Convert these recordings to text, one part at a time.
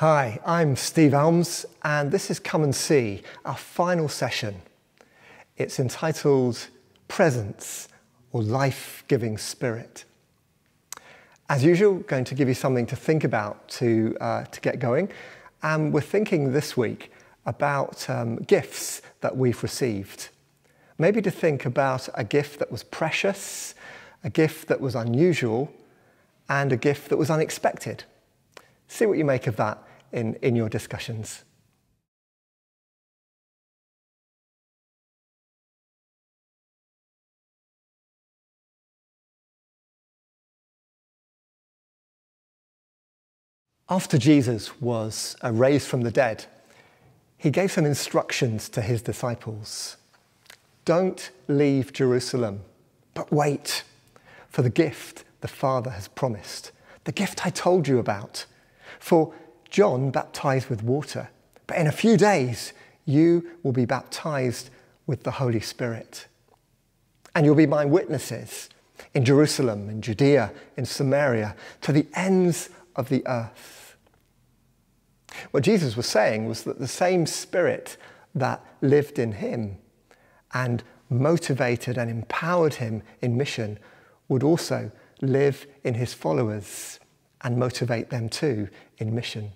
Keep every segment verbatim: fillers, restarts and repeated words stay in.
Hi, I'm Steve Elmes, and this is Come and See, our final session. It's entitled Presence, or Life-Giving Spirit. As usual, going to give you something to think about to, uh, to get going. And we're thinking this week about um, gifts that we've received. Maybe to think about a gift that was precious, a gift that was unusual, and a gift that was unexpected. See what you make of that in, in your discussions. After Jesus was raised from the dead, he gave some instructions to his disciples. Don't leave Jerusalem, but wait for the gift the Father has promised, the gift I told you about. For John baptized with water, but in a few days you will be baptized with the Holy Spirit. And you'll be my witnesses in Jerusalem, in Judea, in Samaria, to the ends of the earth. What Jesus was saying was that the same Spirit that lived in him and motivated and empowered him in mission would also live in his followers and motivate them too in mission.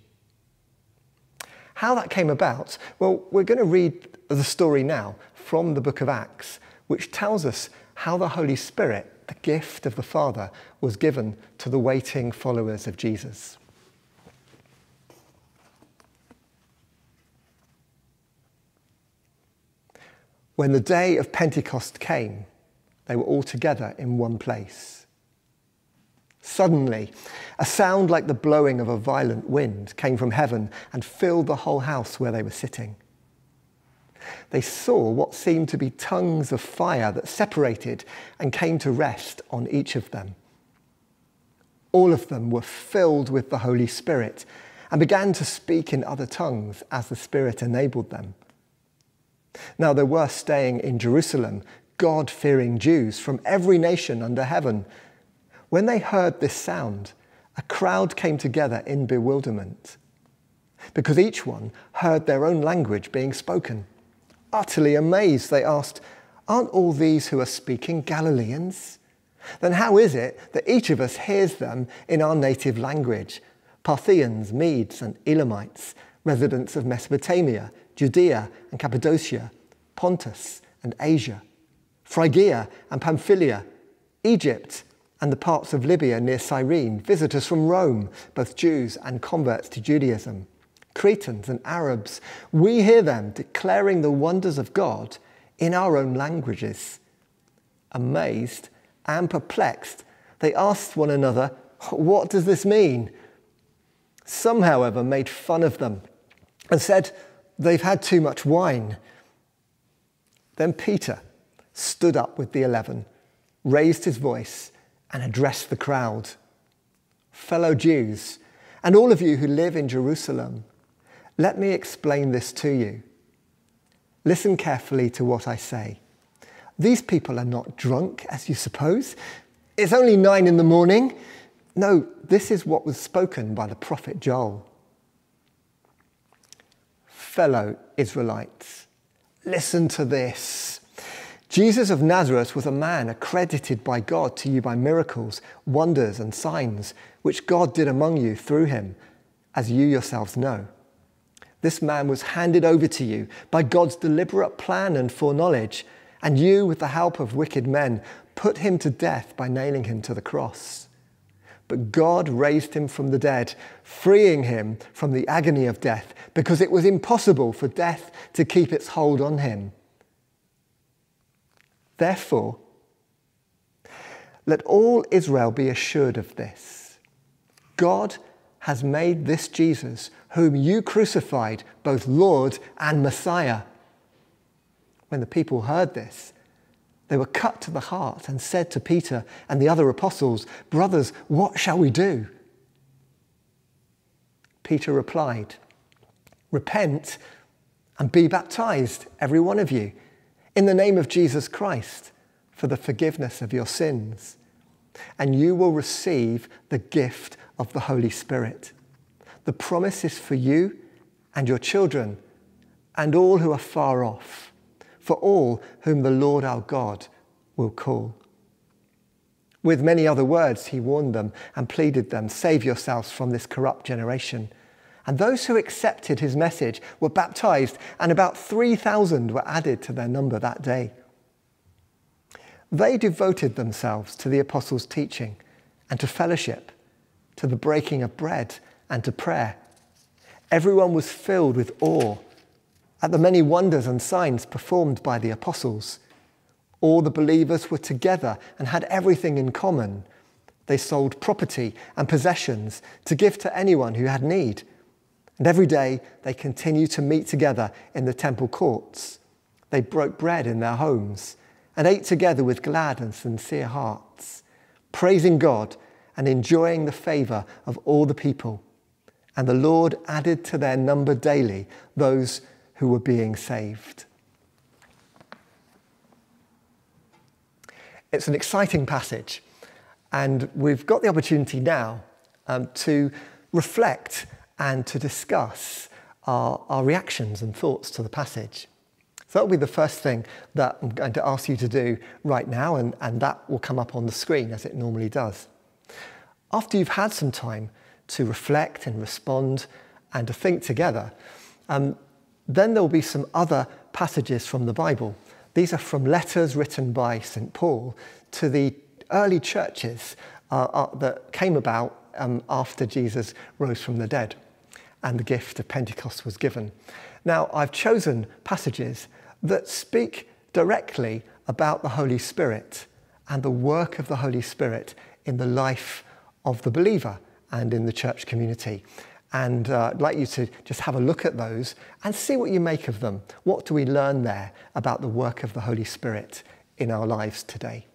How that came about? Well, we're going to read the story now from the book of Acts, which tells us how the Holy Spirit, the gift of the Father, was given to the waiting followers of Jesus. When the day of Pentecost came, they were all together in one place. Suddenly, a sound like the blowing of a violent wind came from heaven and filled the whole house where they were sitting. They saw what seemed to be tongues of fire that separated and came to rest on each of them. All of them were filled with the Holy Spirit and began to speak in other tongues as the Spirit enabled them. Now there were staying in Jerusalem God-fearing Jews from every nation under heaven. When they heard this sound, a crowd came together in bewilderment, because each one heard their own language being spoken. Utterly amazed, they asked, "Aren't all these who are speaking Galileans? Then how is it that each of us hears them in our native language? Parthians, Medes and Elamites, residents of Mesopotamia, Judea and Cappadocia, Pontus and Asia, Phrygia and Pamphylia, Egypt, and the parts of Libya near Cyrene, visitors from Rome, both Jews and converts to Judaism, Cretans and Arabs. We hear them declaring the wonders of God in our own languages." Amazed and perplexed, they asked one another, "What does this mean?" Some, however, made fun of them and said, "They've had too much wine." Then Peter stood up with the eleven, raised his voice, and addressed the crowd. "Fellow Jews, and all of you who live in Jerusalem, let me explain this to you. Listen carefully to what I say. These people are not drunk, as you suppose. It's only nine in the morning. No, this is what was spoken by the prophet Joel. Fellow Israelites, listen to this. Jesus of Nazareth was a man accredited by God to you by miracles, wonders and signs, which God did among you through him, as you yourselves know. This man was handed over to you by God's deliberate plan and foreknowledge, and you, with the help of wicked men, put him to death by nailing him to the cross. But God raised him from the dead, freeing him from the agony of death, because it was impossible for death to keep its hold on him. Therefore, let all Israel be assured of this. God has made this Jesus, whom you crucified, both Lord and Messiah." When the people heard this, they were cut to the heart and said to Peter and the other apostles, "Brothers, what shall we do?" Peter replied, "Repent and be baptized, every one of you, in the name of Jesus Christ, for the forgiveness of your sins, and you will receive the gift of the Holy Spirit. the promise is for you and your children and all who are far off, for all whom the Lord our God will call. With many other words he warned them and pleaded them, save yourselves from this corrupt generation. And those who accepted his message were baptized, and about three thousand were added to their number that day. They devoted themselves to the apostles' teaching and to fellowship, to the breaking of bread and to prayer. Everyone was filled with awe at the many wonders and signs performed by the apostles. All the believers were together and had everything in common. They sold property and possessions to give to anyone who had need. And every day they continued to meet together in the temple courts. They broke bread in their homes and ate together with glad and sincere hearts, praising God and enjoying the favour of all the people. And the Lord added to their number daily those who were being saved. It's an exciting passage, and we've got the opportunity now um, to reflect and to discuss our, our reactions and thoughts to the passage. So that'll be the first thing that I'm going to ask you to do right now, and, and that will come up on the screen as it normally does. After you've had some time to reflect and respond and to think together, um, then there will be some other passages from the Bible. These are from letters written by Saint Paul to the early churches uh, uh, that came about um, after Jesus rose from the dead and the gift of Pentecost was given. Now, I've chosen passages that speak directly about the Holy Spirit and the work of the Holy Spirit in the life of the believer and in the church community. And uh, I'd like you to just have a look at those and see what you make of them. What do we learn there about the work of the Holy Spirit in our lives today?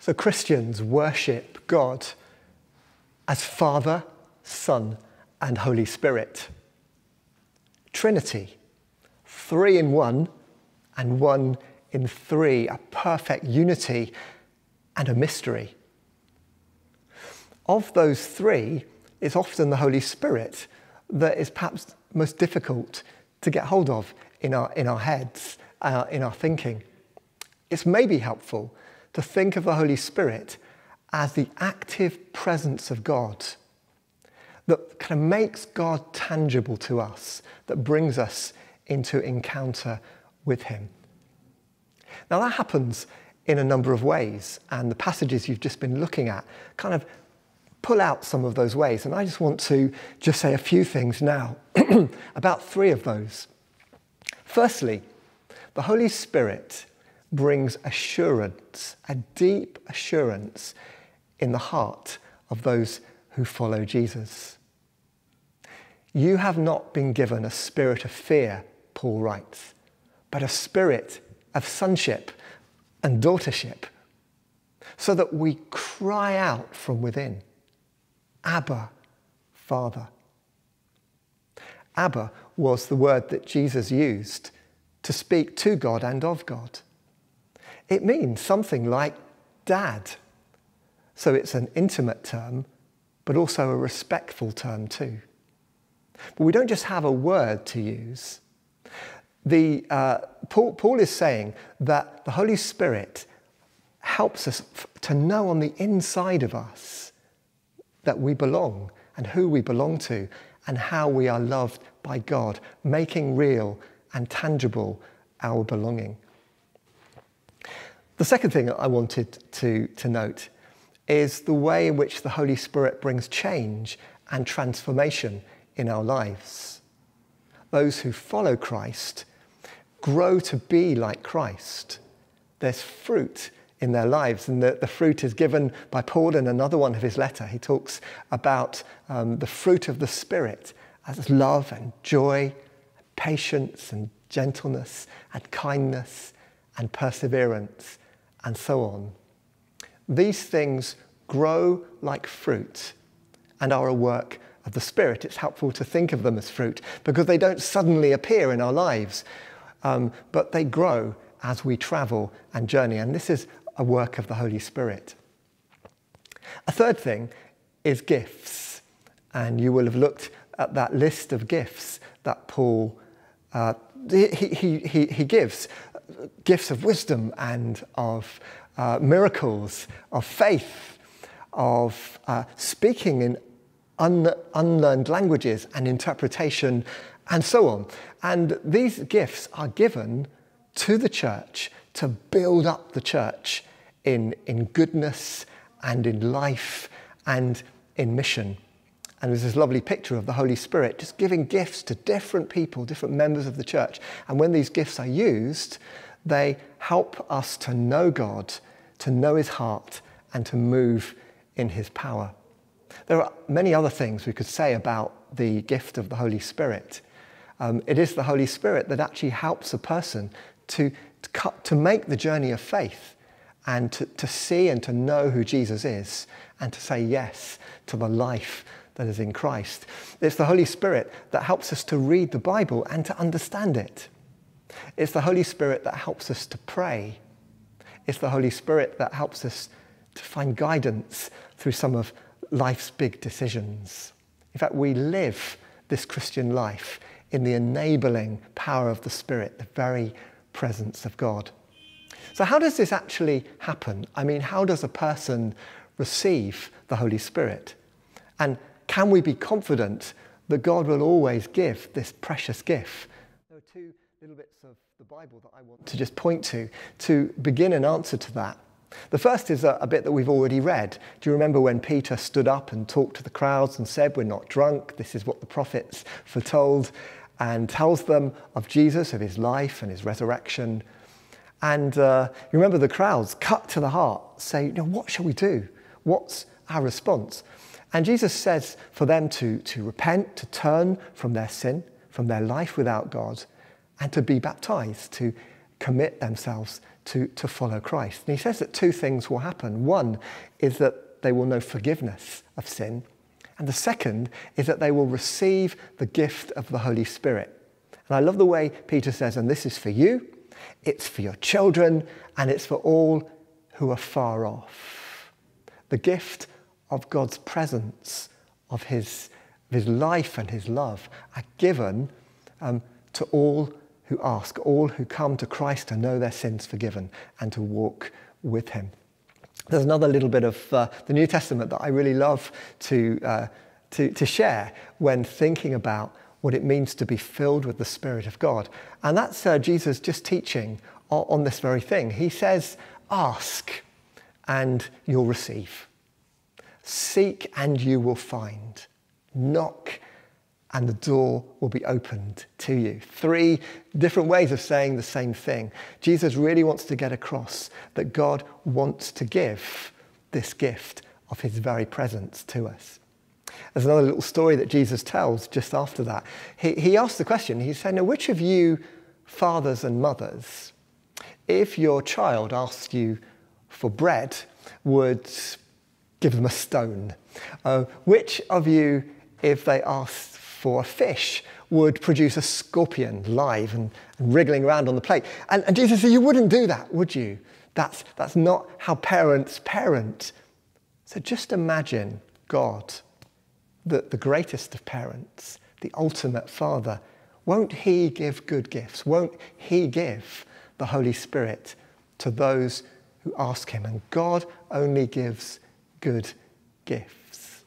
So Christians worship God as Father, Son, and Holy Spirit. Trinity, three in one and one in three, a perfect unity and a mystery. Of those three, it's often the Holy Spirit that is perhaps most difficult to get hold of in our, in our heads, uh, in our thinking. It's maybe helpful to think of the Holy Spirit as the active presence of God that kind of makes God tangible to us, that brings us into encounter with him. Now that happens in a number of ways, and the passages you've just been looking at kind of pull out some of those ways, and I just want to just say a few things now about three of those. Firstly, the Holy Spirit brings assurance, a deep assurance in the heart of those who follow Jesus. You have not been given a spirit of fear, Paul writes, but a spirit of sonship and daughtership, so that we cry out from within, Abba, Father. Abba was the word that Jesus used to speak to God and of God. It means something like dad. So it's an intimate term, but also a respectful term too. But we don't just have a word to use. The, uh, Paul, Paul is saying that the Holy Spirit helps us to know on the inside of us that we belong and who we belong to and how we are loved by God, making real and tangible our belonging. The second thing I wanted to, to note is the way in which the Holy Spirit brings change and transformation in our lives. Those who follow Christ grow to be like Christ. There's fruit in their lives, and the, the fruit is given by Paul in another one of his letters. He talks about um, the fruit of the Spirit as love and joy, patience and gentleness and kindness and perseverance and so on. These things grow like fruit and are a work of the Spirit. It's helpful to think of them as fruit because they don't suddenly appear in our lives, um, but they grow as we travel and journey. And this is a work of the Holy Spirit. A third thing is gifts. And you will have looked at that list of gifts that Paul uh, he, he, he, he gives. Gifts of wisdom and of Uh, miracles, of faith, of uh, speaking in un unlearned languages and interpretation and so on. And these gifts are given to the church to build up the church in, in goodness and in life and in mission. And there's this lovely picture of the Holy Spirit just giving gifts to different people, different members of the church. And when these gifts are used, they help us to know God, to know his heart, and to move in his power. There are many other things we could say about the gift of the Holy Spirit. Um, it is the Holy Spirit that actually helps a person to, to, cut, to make the journey of faith and to, to see and to know who Jesus is and to say yes to the life that is in Christ. It's the Holy Spirit that helps us to read the Bible and to understand it. It's the Holy Spirit that helps us to pray. It's the Holy Spirit that helps us to find guidance through some of life's big decisions. In fact, we live this Christian life in the enabling power of the Spirit, the very presence of God. So how does this actually happen? I mean, how does a person receive the Holy Spirit? And can we be confident that God will always give this precious gift? There are two little bits of the Bible that I want to just point to, to begin an answer to that. The first is a, a bit that we've already read. Do you remember when Peter stood up and talked to the crowds and said, "We're not drunk, this is what the prophets foretold," and tells them of Jesus, of his life and his resurrection. And uh, you remember the crowds, cut to the heart, say, "Now, what shall we do? What's our response?" And Jesus says for them to, to repent, to turn from their sin, from their life without God, and to be baptized, to commit themselves to, to follow Christ. And he says that two things will happen. One is that they will know forgiveness of sin. And the second is that they will receive the gift of the Holy Spirit. And I love the way Peter says, "And this is for you, it's for your children, and it's for all who are far off." The gift of God's presence, of his, of his life and his love are given um, to all who ask, all who come to Christ to know their sins forgiven and to walk with him. There's another little bit of uh, the New Testament that I really love to, uh, to, to share when thinking about what it means to be filled with the Spirit of God. And that's uh, Jesus just teaching on, on this very thing. He says, "Ask and you'll receive. Seek and you will find. Knock and the door will be opened to you." Three different ways of saying the same thing. Jesus really wants to get across that God wants to give this gift of his very presence to us. There's another little story that Jesus tells just after that. He, he asked the question, he said, "Now, which of you fathers and mothers, if your child asked you for bread, would give them a stone? Uh, which of you, if they asked for a fish, would produce a scorpion live and, and wriggling around on the plate?" And, and Jesus said, "You wouldn't do that, would you? That's, that's not how parents parent." So just imagine God, the, the greatest of parents, the ultimate Father. Won't he give good gifts? Won't he give the Holy Spirit to those who ask him? And God only gives good gifts.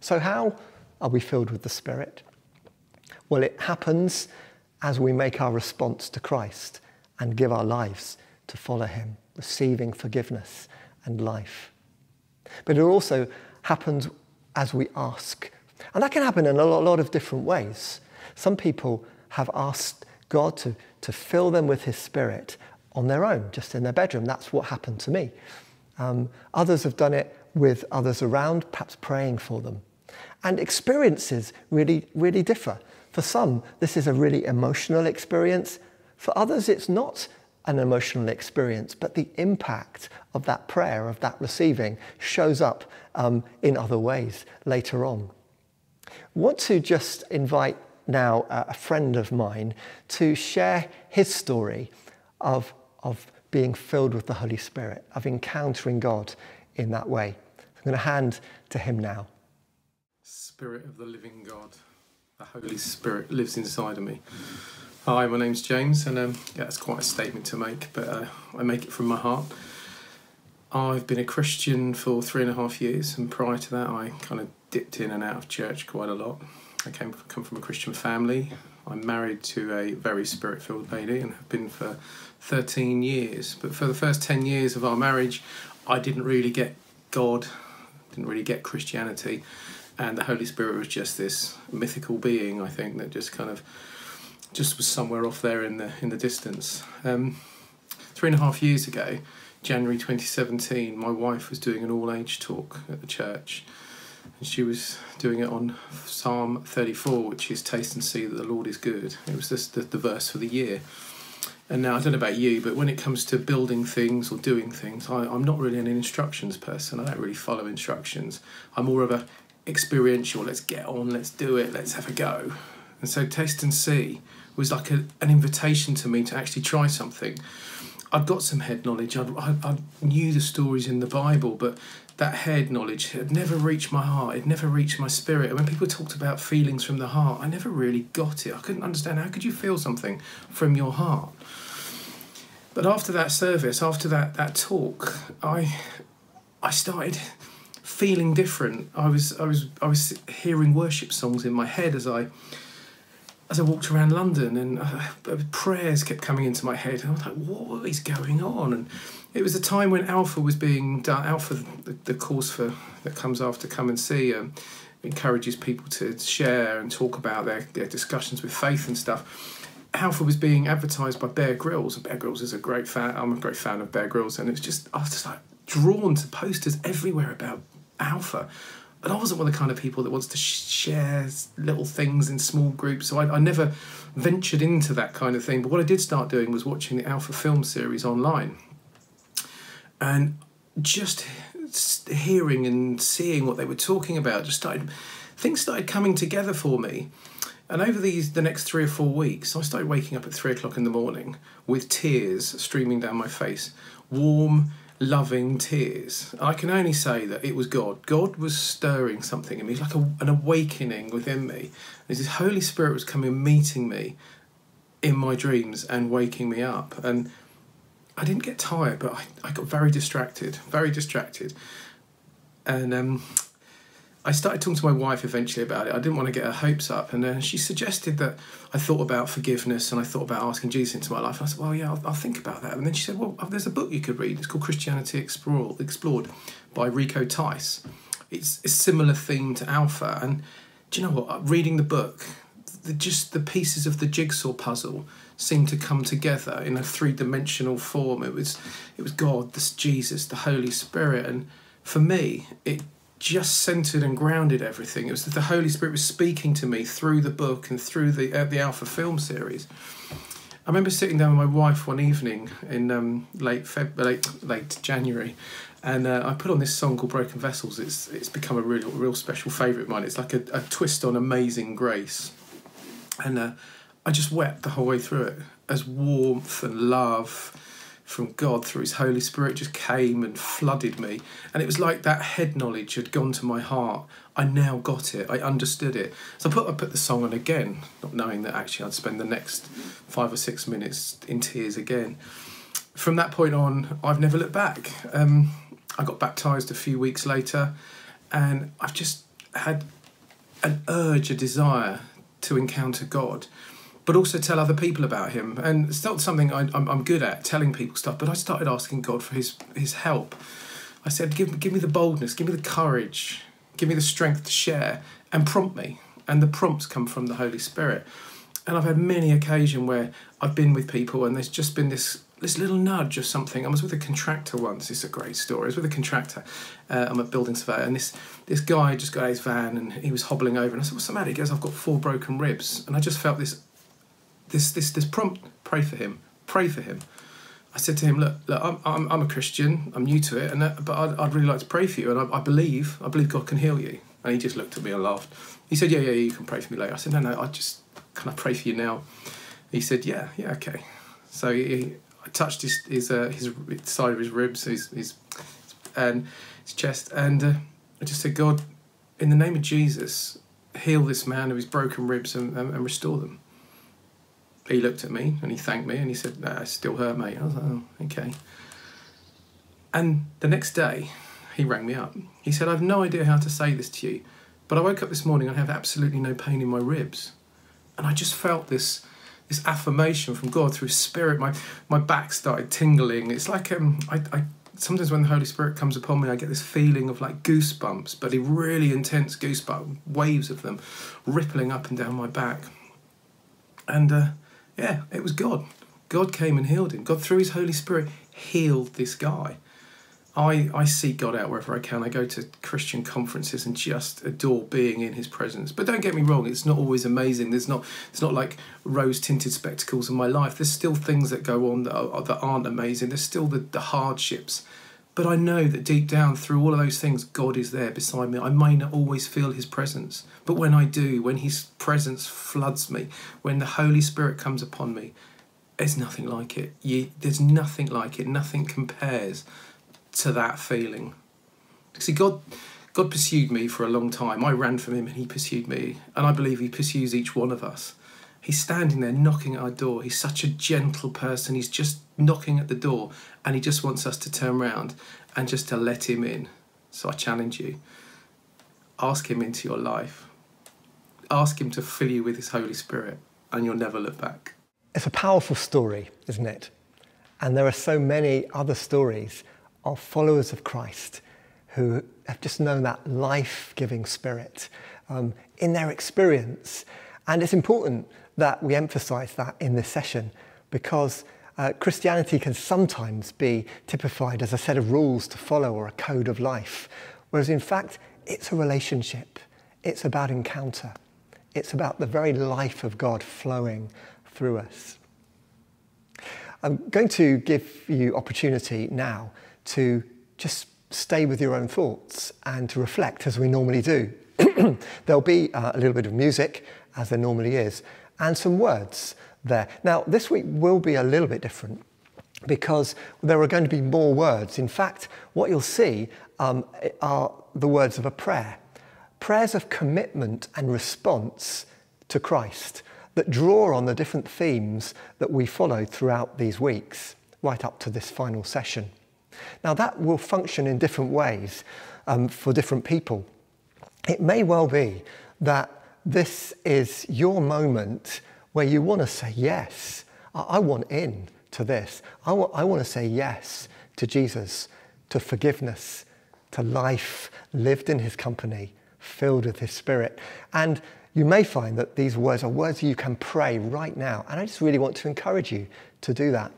So how are we filled with the Spirit? Well, it happens as we make our response to Christ and give our lives to follow him, receiving forgiveness and life. But it also happens as we ask. And that can happen in a lot of different ways. Some people have asked God to, to fill them with his Spirit on their own, just in their bedroom. That's what happened to me. Um, others have done it with others around, perhaps praying for them. And experiences really, really differ. For some, this is a really emotional experience. For others, it's not an emotional experience, but the impact of that prayer, of that receiving, shows up um, in other ways later on. I want to just invite now uh, a friend of mine to share his story of, of being filled with the Holy Spirit, of encountering God in that way. I'm going to hand to him now. Spirit of the living God, the Holy Spirit lives inside of me. Hi, my name's James, and um, yeah, that's quite a statement to make, but uh, I make it from my heart. I've been a Christian for three and a half years, and prior to that, I kind of dipped in and out of church quite a lot. I came come from a Christian family. I'm married to a very spirit-filled lady and have been for thirteen years. But for the first ten years of our marriage, I didn't really get God, didn't really get Christianity, and the Holy Spirit was just this mythical being, I think, that just kind of just was somewhere off there in the in the distance. Um, three and a half years ago, January twenty seventeen, my wife was doing an all-age talk at the church, and she was doing it on Psalm thirty-four, which is taste and see that the Lord is good. It was just the, the verse for the year. And now, I don't know about you, but when it comes to building things or doing things, I, I'm not really an instructions person. I don't really follow instructions. I'm more of a experiential, let's get on, let's do it, let's have a go. And so taste and see was like a, an invitation to me to actually try something. I'd got some head knowledge. I'd, I, I knew the stories in the Bible, but that head knowledge had never reached my heart. It never reached my spirit. And when people talked about feelings from the heart, I never really got it. I couldn't understand, how could you feel something from your heart? But after that service, after that, that talk, I, I started feeling different. I was, I, was, I was hearing worship songs in my head as I... As I walked around London, and uh, prayers kept coming into my head, and I was like, "What is going on?" And it was a time when Alpha was being done. Alpha, the, the course for that comes after Come and See, um, encourages people to share and talk about their, their discussions with faith and stuff. Alpha was being advertised by Bear Grylls, and Bear Grylls is a great fan. I'm a great fan of Bear Grylls, and it's just I was just like drawn to posters everywhere about Alpha. And I wasn't one of the kind of people that wants to share little things in small groups, so I, I never ventured into that kind of thing. But what I did start doing was watching the Alpha film series online. And just hearing and seeing what they were talking about, just started, things started coming together for me. And over these, the next three or four weeks, I started waking up at three o'clock in the morning with tears streaming down my face, warm, loving tears. I can only say that it was God. God was stirring something in me, like a, an awakening within me. His Holy Spirit was coming and meeting me in my dreams and waking me up. And I didn't get tired, but I, I got very distracted, very distracted. And um, I started talking to my wife eventually about it. I didn't want to get her hopes up. And uh, she suggested that I thought about forgiveness and I thought about asking Jesus into my life. And I said, well, yeah, I'll, I'll think about that. And then she said, well, there's a book you could read. It's called Christianity Explore, Explored by Rico Tice. It's a similar theme to Alpha. And do you know what? Reading the book, the, just the pieces of the jigsaw puzzle seemed to come together in a three-dimensional form. It was, it was God, this Jesus, the Holy Spirit. And for me, it just centered and grounded everything. It was that the Holy Spirit was speaking to me through the book and through the uh, the Alpha film series. I remember sitting down with my wife one evening in um, late, Feb late late January, and uh, I put on this song called Broken Vessels. It's it's become a real real special favourite of mine. It's like a, a twist on Amazing Grace, and uh, I just wept the whole way through it as warmth and love from God through his Holy Spirit just came and flooded me. And it was like that head knowledge had gone to my heart. I now got it, I understood it. So I put, I put the song on again, not knowing that actually I'd spend the next five or six minutes in tears again. From that point on, I've never looked back. Um, I got baptised a few weeks later, and I've just had an urge, a desire to encounter God. but also tell other people about him. And it's not something I, I'm, I'm good at, telling people stuff, but I started asking God for his, his help. I said, give, give me the boldness, give me the courage, give me the strength to share, and prompt me. And the prompts come from the Holy Spirit. And I've had many occasions where I've been with people and there's just been this this little nudge of something. I was with a contractor once. It's a great story. I was with a contractor. Uh, I'm a building surveyor, and this this guy just got out of his van and he was hobbling over. And I said, "What's the matter?" He goes, "I've got four broken ribs." And I just felt this this this this prompt. Pray for him. Pray for him. I said to him, "Look, look, I'm I'm, I'm a Christian. I'm new to it, and that, but I'd, I'd really like to pray for you. And I, I believe I believe God can heal you." And he just looked at me and laughed. He said, "Yeah, yeah, you can pray for me later." I said, "No, no, I just can I pray for you now?" He said, "Yeah, yeah, okay." So he. I touched his his, uh, his side of his ribs, his his, and his chest, and uh, I just said, "God, in the name of Jesus, heal this man of his broken ribs and, and, and restore them." He looked at me and he thanked me and he said, "Nah, it's still hurt, mate." I was like, "Oh, okay." And the next day, he rang me up. He said, "I've no idea how to say this to you, but I woke up this morning and I have absolutely no pain in my ribs," and I just felt this. This affirmation from God through Spirit. My my back started tingling. It's like um, I, I sometimes when the Holy Spirit comes upon me, I get this feeling of like goosebumps, but a really intense goosebump, waves of them, rippling up and down my back. And uh, yeah, it was God. God came and healed him. God through His Holy Spirit healed this guy. I I seek God out wherever I can. I go to Christian conferences and just adore being in His presence. But don't get me wrong, it's not always amazing. There's not it's not like rose-tinted spectacles in my life. There's still things that go on that are, that aren't amazing. There's still the, the hardships. But I know that deep down through all of those things, God is there beside me. I may not always feel His presence, but when I do, when His presence floods me, when the Holy Spirit comes upon me, there's nothing like it. You, there's nothing like it. Nothing compares to that feeling. See, God God pursued me for a long time. I ran from Him and He pursued me, and I believe He pursues each one of us. He's standing there knocking at our door. He's such a gentle person. He's just knocking at the door, and He just wants us to turn round and just to let Him in. So I challenge you, ask Him into your life. Ask Him to fill you with His Holy Spirit, and you'll never look back. It's a powerful story, isn't it? And there are so many other stories of followers of Christ who have just known that life-giving Spirit um, in their experience. And it's important that we emphasise that in this session, because uh, Christianity can sometimes be typified as a set of rules to follow or a code of life, whereas in fact it's a relationship. It's about encounter. It's about the very life of God flowing through us. I'm going to give you opportunity now to just stay with your own thoughts and to reflect as we normally do. There'll be uh, a little bit of music, as there normally is, and some words there. Now, this week will be a little bit different because there are going to be more words. In fact, what you'll see um, are the words of a prayer. Prayers of commitment and response to Christ that draw on the different themes that we followed throughout these weeks, right up to this final session. Now, that will function in different ways um, for different people. It may well be that this is your moment where you want to say, yes, I, I want in to this. I, wa I want to say yes to Jesus, to forgiveness, to life lived in His company, filled with His Spirit. And you may find that these words are words you can pray right now. And I just really want to encourage you to do that.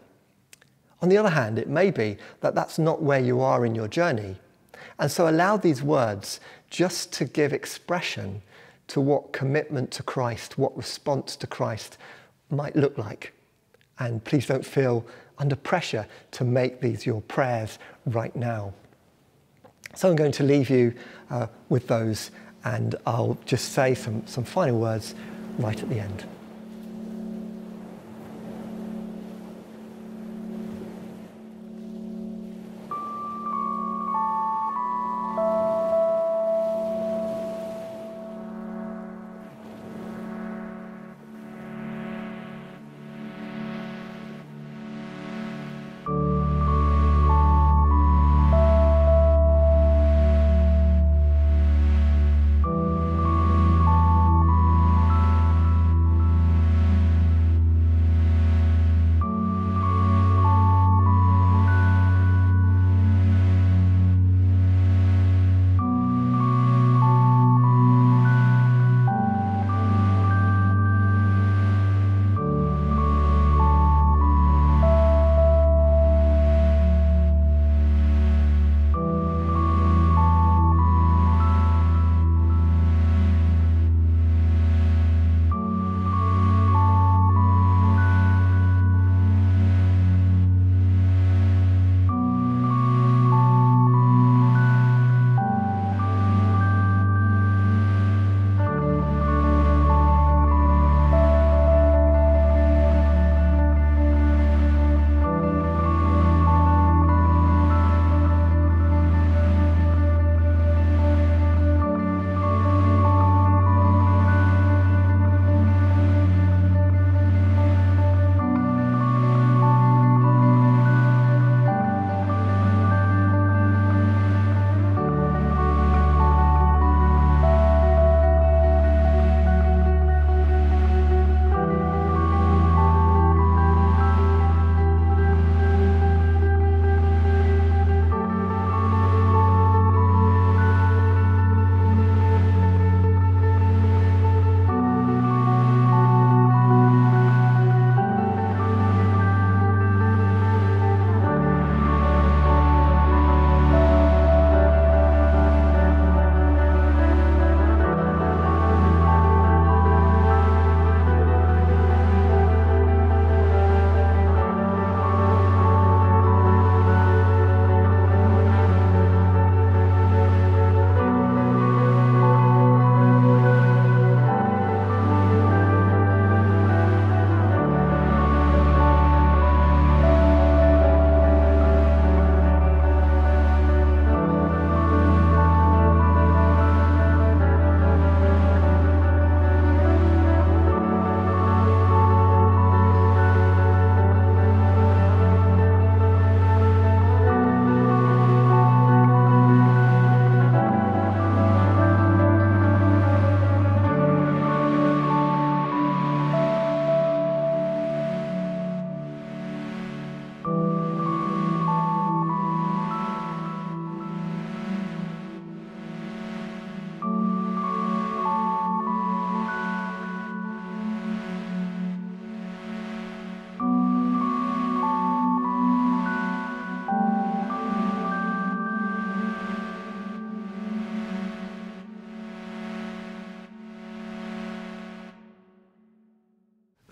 On the other hand, it may be that that's not where you are in your journey. And so allow these words just to give expression to what commitment to Christ, what response to Christ might look like. And please don't feel under pressure to make these your prayers right now. So I'm going to leave you uh, with those, and I'll just say some, some final words right at the end.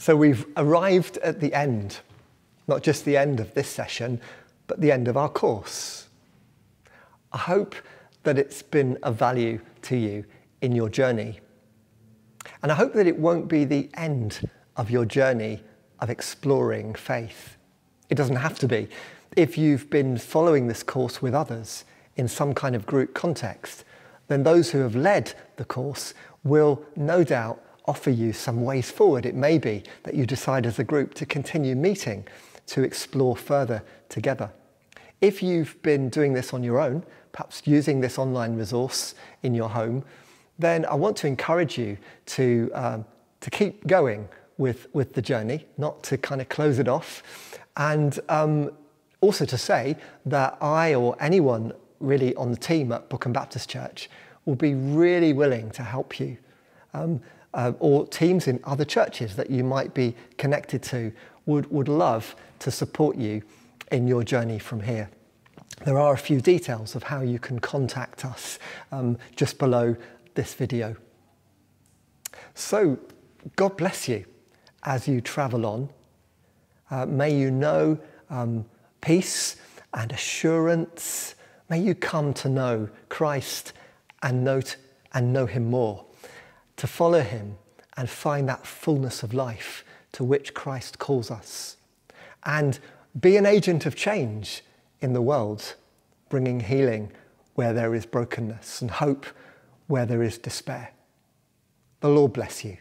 So we've arrived at the end, not just the end of this session, but the end of our course. I hope that it's been of value to you in your journey. And I hope that it won't be the end of your journey of exploring faith. It doesn't have to be. If you've been following this course with others in some kind of group context, then those who have led the course will no doubt offer you some ways forward. It may be that you decide as a group to continue meeting to explore further together. If you've been doing this on your own, perhaps using this online resource in your home, then I want to encourage you to, um, to keep going with, with the journey, not to kind of close it off. And um, also to say that I or anyone really on the team at Bookham Baptist Church will be really willing to help you, um, uh, or teams in other churches that you might be connected to would, would love to support you in your journey from here. There are a few details of how you can contact us um, just below this video. So God bless you as you travel on. Uh, may you know um, peace and assurance. May you come to know Christ and know, and know him more, to follow him and find that fullness of life to which Christ calls us, and be an agent of change in the world, bringing healing where there is brokenness and hope where there is despair. The Lord bless you.